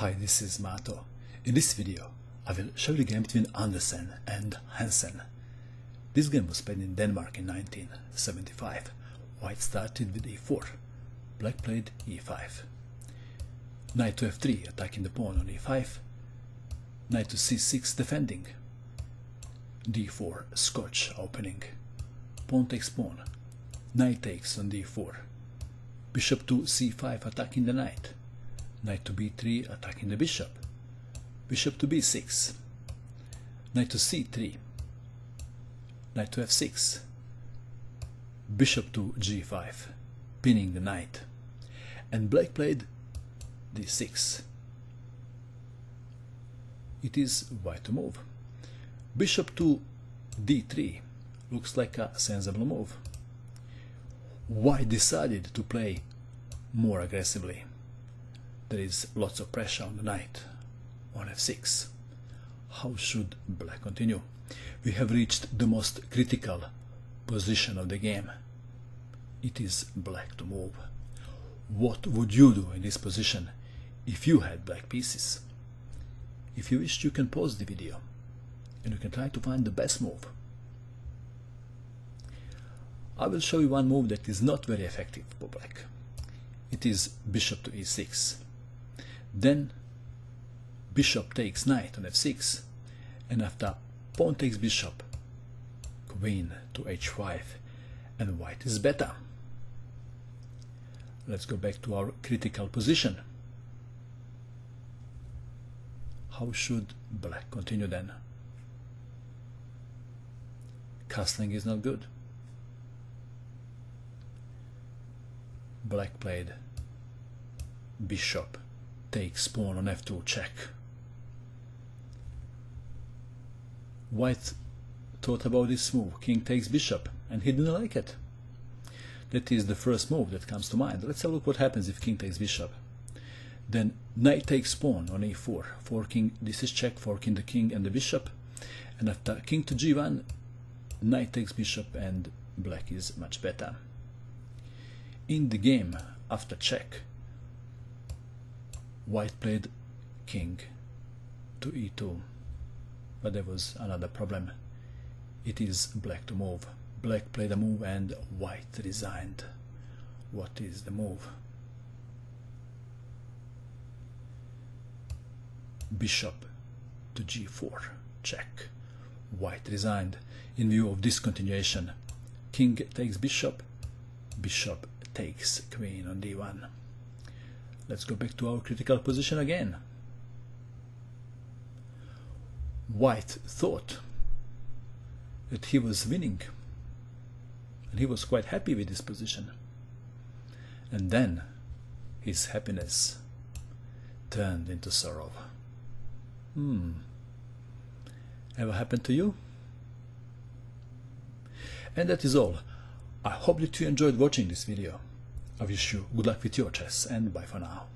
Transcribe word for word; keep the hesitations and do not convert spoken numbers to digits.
Hi, this is Mato. In this video, I will show you the game between Andersen and Hansen. This game was played in Denmark in nineteen seventy-five. White started with e four, black played e five. Knight to f three, attacking the pawn on e five. Knight to c six, defending. d four, Scotch, opening. Pawn takes pawn. Knight takes on d four. Bishop to c five, attacking the knight. Knight to b three, attacking the bishop. Bishop to b six. Knight to c three. Knight to f six. Bishop to g five, pinning the knight. And black played d six. It is white to move. Bishop to d three looks like a sensible move. White decided to play more aggressively. There is lots of pressure on the knight on f six. How should black continue? We have reached the most critical position of the game. It is black to move. What would you do in this position if you had black pieces? If you wish, you can pause the video and you can try to find the best move. I will show you one move that is not very effective for black. It is bishop to e six. Then bishop takes knight on f six, and after pawn takes bishop, queen to h five, and white is better. Let's go back to our critical position. How should black continue then? Castling is not good. Black played bishop takes pawn on f two check. White thought about this move, king takes bishop, and he didn't like it. That is the first move that comes to mind. Let's have a look what happens if king takes bishop. Then knight takes pawn on e four, forking, this is check, forking the king and the bishop, and after king to g one, knight takes bishop, and black is much better. In the game, after check, white played king to e two, but there was another problem. It is black to move. Black played a move and white resigned. What is the move? Bishop to g four, check. White resigned. In view of this continuation, king takes bishop, bishop takes queen on d one. Let's go back to our critical position again. White thought that he was winning, and he was quite happy with this position. And then his happiness turned into sorrow. Hmm. Ever happened to you? And that is all. I hope that you enjoyed watching this video. I wish you good luck with your chess, and bye for now.